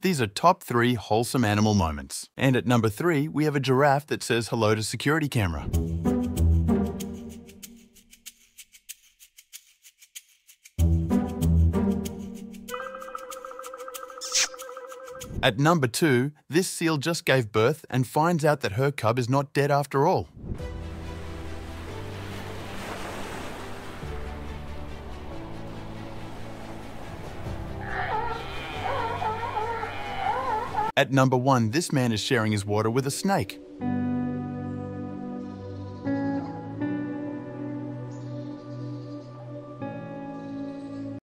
These are top 3 wholesome animal moments. And at number 3, we have a giraffe that says hello to security camera. At number 2, this seal just gave birth and finds out that her cub is not dead after all. At number 1, this man is sharing his water with a snake.